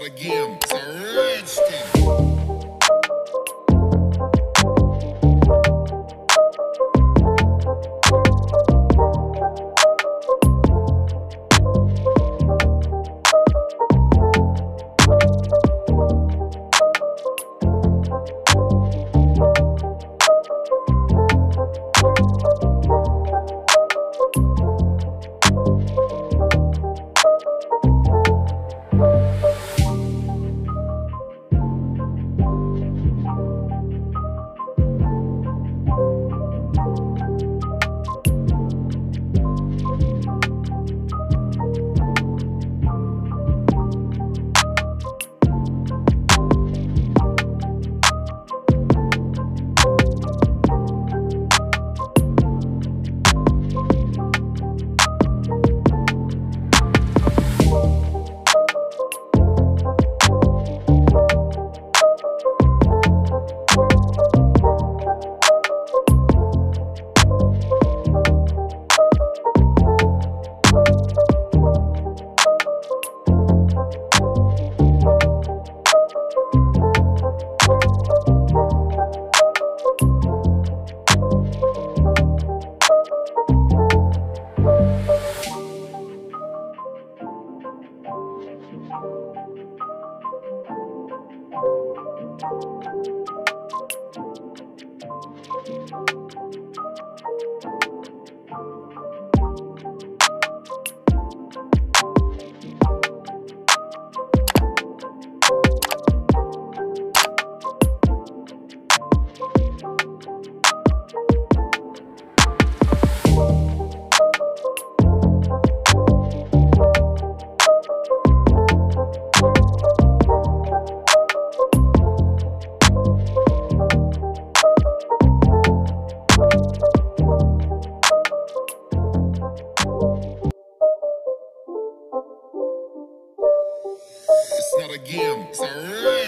of the game. It's a Redskins. It's not a game, it's a